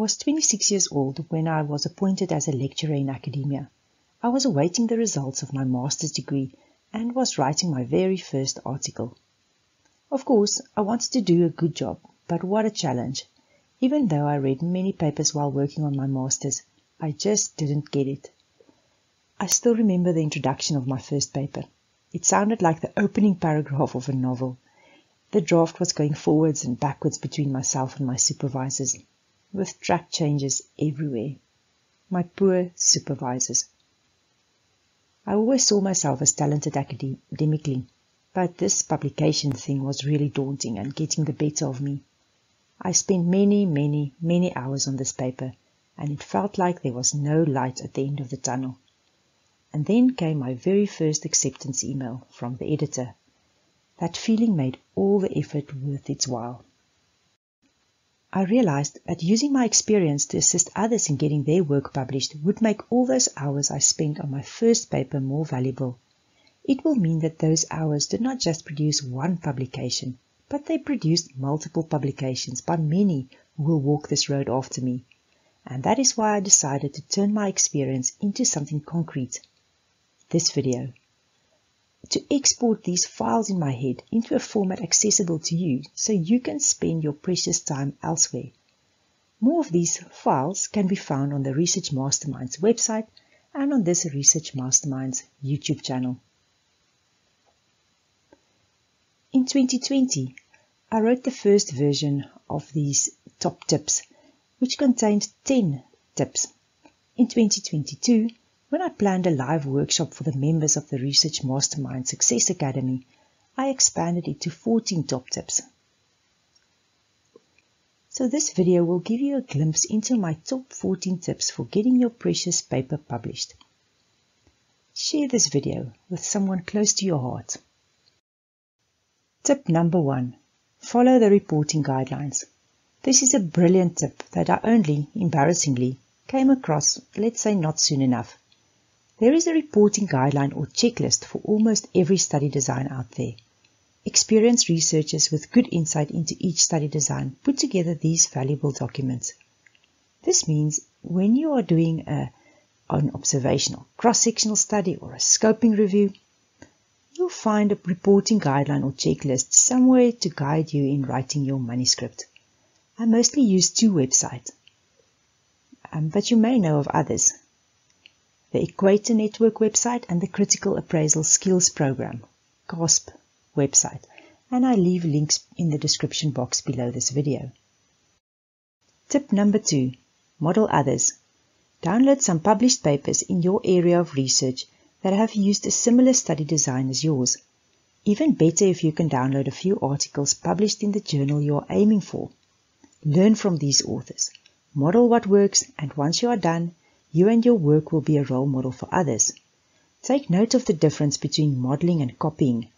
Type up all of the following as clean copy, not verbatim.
was 26 years old when I was appointed as a lecturer in academia. I was awaiting the results of my master's degree and was writing my very first article. Of course, I wanted to do a good job, but what a challenge. Even though I read many papers while working on my master's, I just didn't get it. I still remember the introduction of my first paper. It sounded like the opening paragraph of a novel. The draft was going forwards and backwards between myself and my supervisors, with track changes everywhere. My poor supervisors. I always saw myself as talented academically, but this publication thing was really daunting and getting the better of me. I spent many hours on this paper, and it felt like there was no light at the end of the tunnel. And then came my very first acceptance email from the editor. That feeling made all the effort worth its while. I realized that using my experience to assist others in getting their work published would make all those hours I spent on my first paper more valuable. It will mean that those hours did not just produce one publication, but they produced multiple publications by many who will walk this road after me. And that is why I decided to turn my experience into something concrete. This video. To export these files in my head into a format accessible to you so you can spend your precious time elsewhere. More of these files can be found on the Research Masterminds website and on this Research Masterminds YouTube channel. In 2020, I wrote the first version of these top tips, which contained 10 tips. In 2022, when I planned a live workshop for the members of the Research Mastermind Success Academy, I expanded it to 14 top tips. So this video will give you a glimpse into my top 14 tips for getting your precious paper published. Share this video with someone close to your heart. Tip number 1. Follow the reporting guidelines. This is a brilliant tip that I only, embarrassingly, came across, let's say not soon enough. There is a reporting guideline or checklist for almost every study design out there. Experienced researchers with good insight into each study design put together these valuable documents. This means when you are doing an observational cross-sectional study or a scoping review, you'll find a reporting guideline or checklist somewhere to guide you in writing your manuscript. I mostly use two websites, but you may know of others. The Equator Network website and the Critical Appraisal Skills Program, CASP website, and I leave links in the description box below this video. Tip number 2. Model others. Download some published papers in your area of research that have used a similar study design as yours. Even better if you can download a few articles published in the journal you are aiming for. Learn from these authors. Model what works, and once you are done, you and your work will be a role model for others. Take note of the difference between modeling and copying.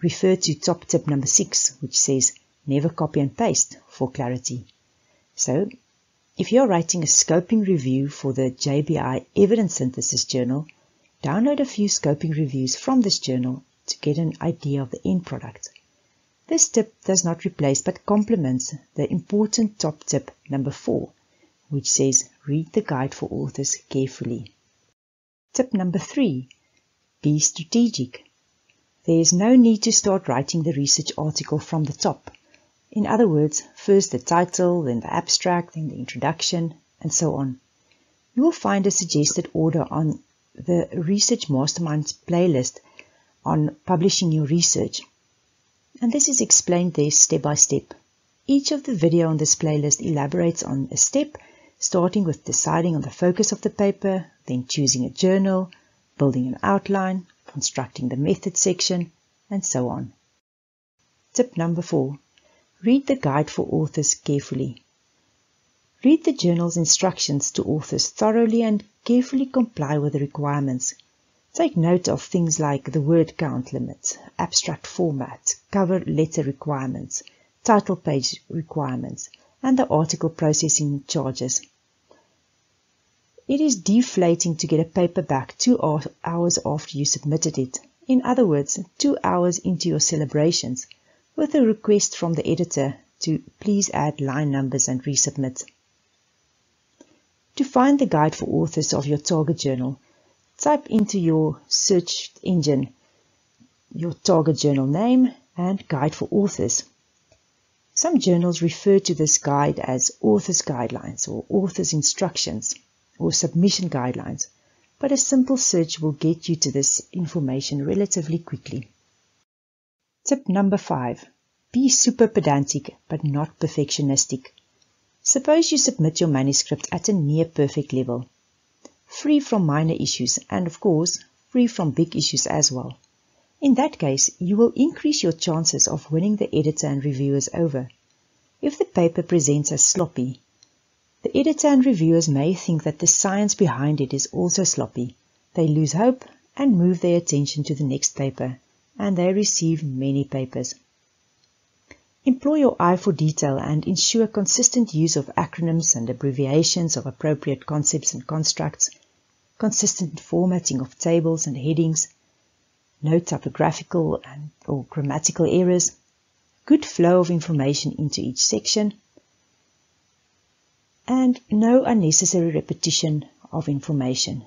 Refer to top tip number 6, which says, never copy and paste for clarity. So, if you're writing a scoping review for the JBI Evidence Synthesis Journal, download a few scoping reviews from this journal to get an idea of the end product. This tip does not replace but complements the important top tip number 4, which says, read the guide for authors carefully. Tip number 3. Be strategic. There is no need to start writing the research article from the top. In other words, first the title, then the abstract, then the introduction, and so on. You will find a suggested order on the Research Masterminds playlist on publishing your research, and this is explained there step by step. Each of the video on this playlist elaborates on a step, starting with deciding on the focus of the paper, then choosing a journal, building an outline, constructing the method section, and so on. Tip number 4. Read the guide for authors carefully. Read the journal's instructions to authors thoroughly and carefully comply with the requirements. Take note of things like the word count limit, abstract format, cover letter requirements, title page requirements, and the article processing charges. It is deflating to get a paper back 2 hours after you submitted it. In other words, 2 hours into your celebrations, with a request from the editor to please add line numbers and resubmit. To find the guide for authors of your target journal, type into your search engine your target journal name and guide for authors. Some journals refer to this guide as author's guidelines or author's instructions or submission guidelines, but a simple search will get you to this information relatively quickly. Tip number 5. Be super pedantic but not perfectionistic. Suppose you submit your manuscript at a near-perfect level, free from minor issues and, of course, free from big issues as well. In that case, you will increase your chances of winning the editor and reviewers over. If the paper presents as sloppy, the editor and reviewers may think that the science behind it is also sloppy. They lose hope and move their attention to the next paper, and they receive many papers. Employ your eye for detail and ensure consistent use of acronyms and abbreviations of appropriate concepts and constructs, consistent formatting of tables and headings, no typographical or grammatical errors, good flow of information into each section, and no unnecessary repetition of information.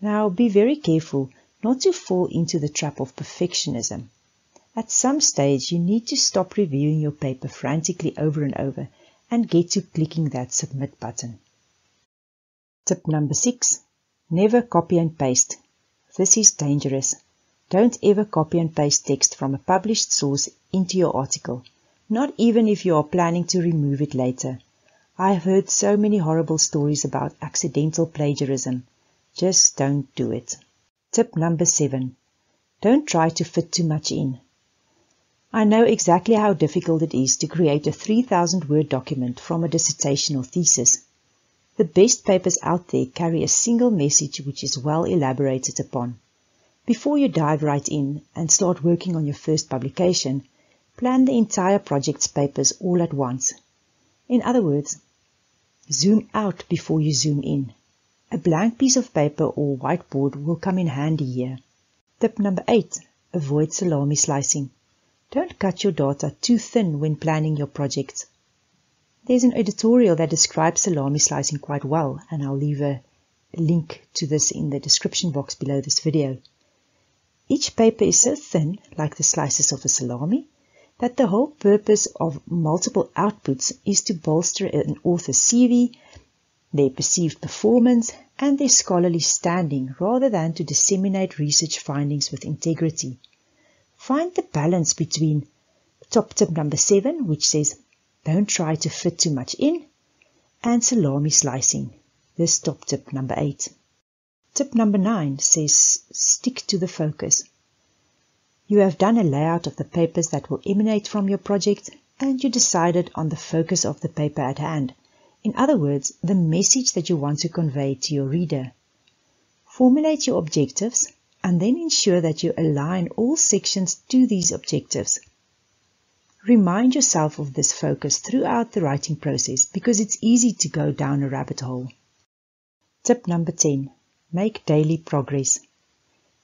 Now, be very careful not to fall into the trap of perfectionism. At some stage, you need to stop reviewing your paper frantically over and over and get to clicking that submit button. Tip number 6. Never copy and paste. This is dangerous. Don't ever copy and paste text from a published source into your article, not even if you are planning to remove it later. I have heard so many horrible stories about accidental plagiarism. Just don't do it. Tip number 7. Don't try to fit too much in. I know exactly how difficult it is to create a 3,000-word document from a dissertation or thesis. The best papers out there carry a single message which is well elaborated upon. Before you dive right in and start working on your first publication, plan the entire project's papers all at once. In other words, zoom out before you zoom in. A blank piece of paper or whiteboard will come in handy here. Tip number 8. Avoid salami slicing. Don't cut your data too thin when planning your project. There's an editorial that describes salami slicing quite well, and I'll leave a link to this in the description box below this video. Each paper is so thin, like the slices of a salami, that the whole purpose of multiple outputs is to bolster an author's CV, their perceived performance, and their scholarly standing, rather than to disseminate research findings with integrity. Find the balance between top tip number 7, which says, don't try to fit too much in, and salami slicing. This top tip number 8. Tip number 9 says stick to the focus. You have done a layout of the papers that will emanate from your project, and you decided on the focus of the paper at hand. In other words, the message that you want to convey to your reader. Formulate your objectives and then ensure that you align all sections to these objectives. Remind yourself of this focus throughout the writing process because it's easy to go down a rabbit hole. Tip number 10. Make daily progress.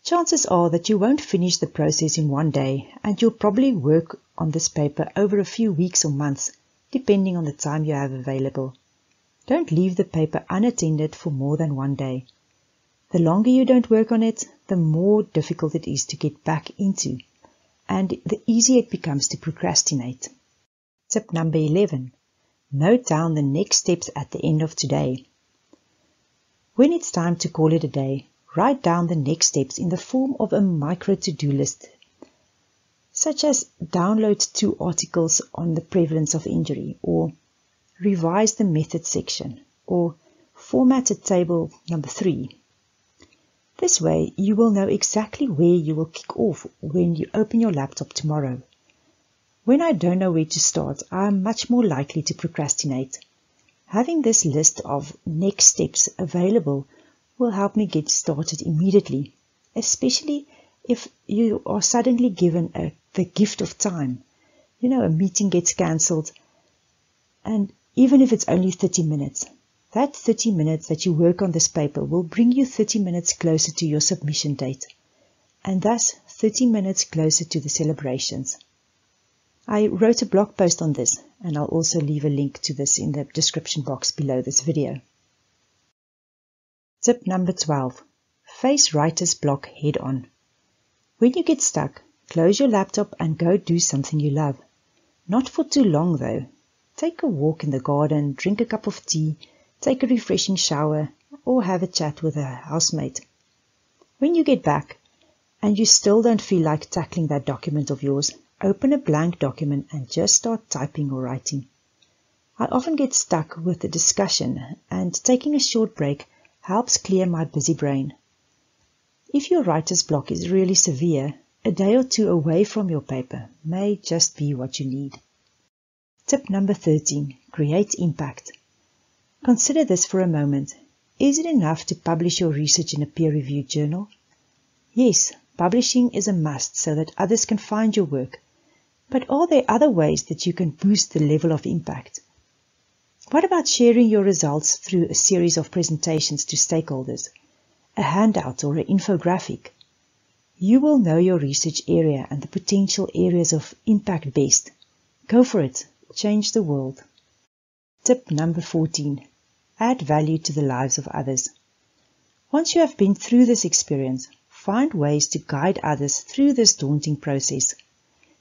Chances are that you won't finish the process in one day, and you'll probably work on this paper over a few weeks or months, depending on the time you have available. Don't leave the paper unattended for more than one day. The longer you don't work on it, the more difficult it is to get back into, and the easier it becomes to procrastinate. Tip number 11. Note down the next steps at the end of today. When it's time to call it a day, write down the next steps in the form of a micro to-do list, such as download 2 articles on the prevalence of injury, or revise the method section, or format a table number 3. This way, you will know exactly where you will kick off when you open your laptop tomorrow. When I don't know where to start, I am much more likely to procrastinate. Having this list of next steps available will help me get started immediately, especially if you are suddenly given the gift of time. You know, a meeting gets cancelled, and even if it's only 30 minutes, that 30 minutes that you work on this paper will bring you 30 minutes closer to your submission date, and thus 30 minutes closer to the celebrations. I wrote a blog post on this, and I'll also leave a link to this in the description box below this video. Tip number 12. Face writer's block head on. When you get stuck, close your laptop and go do something you love. Not for too long though. Take a walk in the garden, drink a cup of tea, take a refreshing shower, or have a chat with a housemate. When you get back and you still don't feel like tackling that document of yours, open a blank document and just start typing or writing. I often get stuck with a discussion, and taking a short break helps clear my busy brain. If your writer's block is really severe, a day or two away from your paper may just be what you need. Tip number 13. Create impact. Consider this for a moment. Is it enough to publish your research in a peer-reviewed journal? Yes, publishing is a must so that others can find your work. But are there other ways that you can boost the level of impact? What about sharing your results through a series of presentations to stakeholders, a handout or an infographic? You will know your research area and the potential areas of impact best. Go for it. Change the world. Tip number 14. Add value to the lives of others. Once you have been through this experience, find ways to guide others through this daunting process.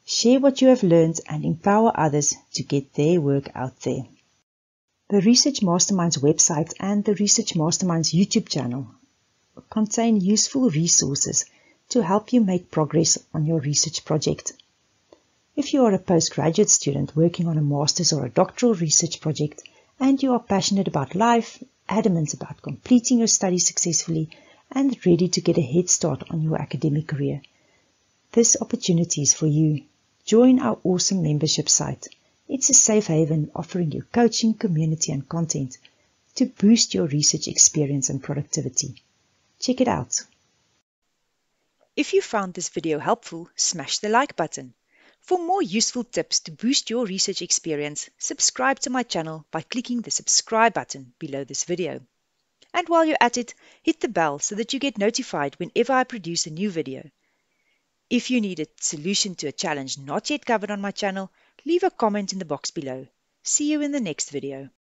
Share what you have learned and empower others to get their work out there. The Research Masterminds website and the Research Masterminds YouTube channel contain useful resources to help you make progress on your research project. If you are a postgraduate student working on a master's or a doctoral research project, and you are passionate about life, adamant about completing your studies successfully, and ready to get a head start on your academic career, this opportunity is for you. Join our awesome membership site. It's a safe haven offering you coaching, community, and content to boost your research experience and productivity. Check it out. If you found this video helpful, smash the like button. For more useful tips to boost your research experience, subscribe to my channel by clicking the subscribe button below this video. And while you're at it, hit the bell so that you get notified whenever I produce a new video. If you need a solution to a challenge not yet covered on my channel, leave a comment in the box below. See you in the next video.